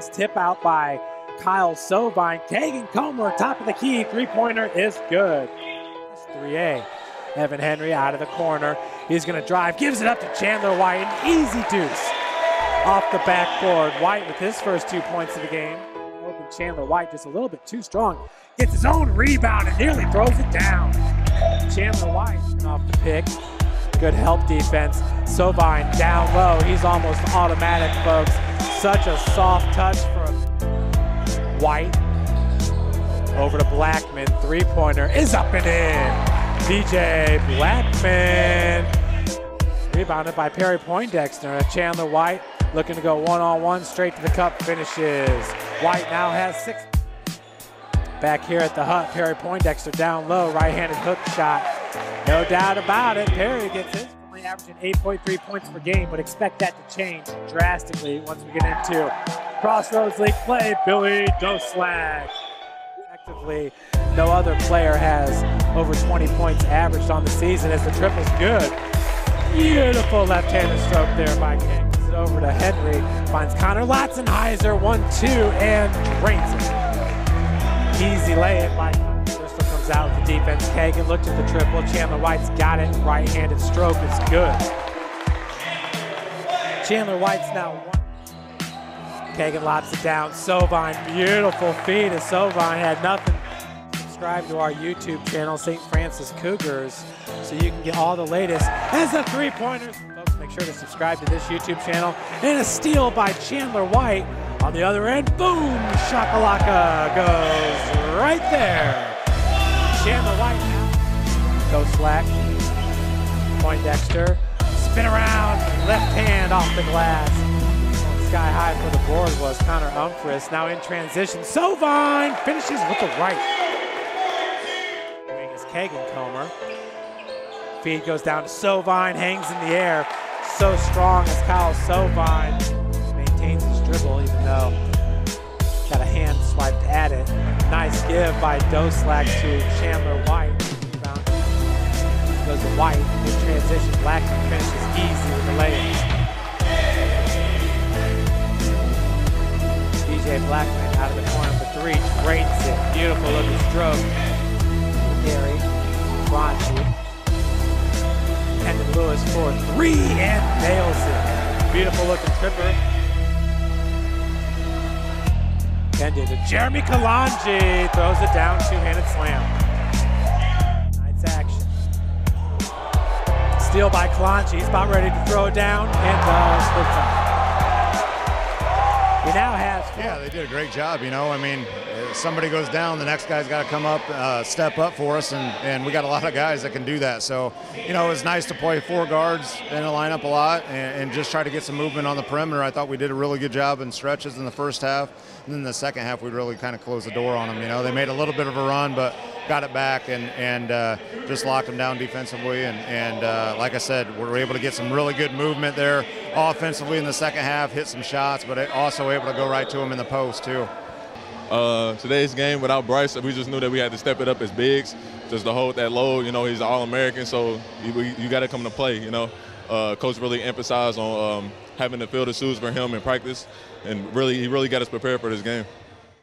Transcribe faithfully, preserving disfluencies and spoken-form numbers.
Nice tip out by Kyle Sovine. Kegan Comer, top of the key, three-pointer is good. three A. Evan Henry out of the corner. He's gonna drive, gives it up to Chandler White, an easy deuce off the backboard. White with his first two points of the game. Open Chandler White just a little bit too strong. Gets his own rebound and nearly throws it down. Chandler White off the pick. Good help defense. Sovine down low. He's almost automatic, folks. Such a soft touch from White. Over to Blackman. Three-pointer is up and in. D J Blackman. Rebounded by Perry Poindexter. Chandler White looking to go one-on-one straight to the cup. Finishes. White now has six. Back here at the hut, Perry Poindexter down low. Right-handed hook shot. No doubt about it. Perry gets his, only averaging eight point three points per game, but expect that to change drastically once we get into Crossroads League play. Billy Doslag. Effectively, no other player has over twenty points averaged on the season as the triple's good. Beautiful left-handed stroke there by King. It over to Henry. Finds Connor Latzenheiser, one two, and drains it. Easy lay-in by out with the defense. Kegan looked at the triple. Chandler White's got it. Right-handed stroke is good. Chandler White's now one. Kegan lobs it down. Sovine, beautiful feed as Sovine had nothing. Subscribe to our YouTube channel, Saint Francis Cougars, so you can get all the latest. As a three-pointer. Folks, make sure to subscribe to this YouTube channel. And a steal by Chandler White. On the other end, boom, shakalaka goes right there. Chandler White now. Go slack. Poindexter. Spin around. Left hand off the glass. Sky high for the board was Connor Humphreys. Now in transition. Sovine finishes with the right. Doing his Kegan Comer. Feed goes down to Sovine. Hangs in the air. So strong as Kyle Sovine. Maintains his dribble even though got a hand swiped at it. Nice give by Doslag to Chandler White. Goes to White, in transition. Blackman finishes easy with the layup. D J Blackman out of the corner for three, drains it. Beautiful looking stroke. Gary, Bronchi. Kendan Lewis for three and nails it. Beautiful looking tripper. To Jeremy Kalanji, throws it down, two-handed slam. Nice action. Steal by Kalanji, he's about ready to throw it down, and ball slips up. He now has four. Yeah, they did a great job, you know. I mean, if somebody goes down, the next guy's got to come up, uh, step up for us, and, and we got a lot of guys that can do that. So, you know, it was nice to play four guards in the lineup a lot and, and just try to get some movement on the perimeter. I thought we did a really good job in stretches in the first half. And then the second half, we really kind of closed the door on them. You know, they made a little bit of a run, but got it back and and uh, just locked them down defensively. And and uh, like I said, we were able to get some really good movement there offensively in the second half. Hit some shots, but also able to go right to them in the post too. Uh, today's game without Bryce, we just knew that we had to step it up as bigs, just to hold that load. You know, he's All-American, so you, you got to come to play. You know, uh, coach really emphasized on. Um, having to fill the shoes for him in practice, and really, he really got us prepared for this game.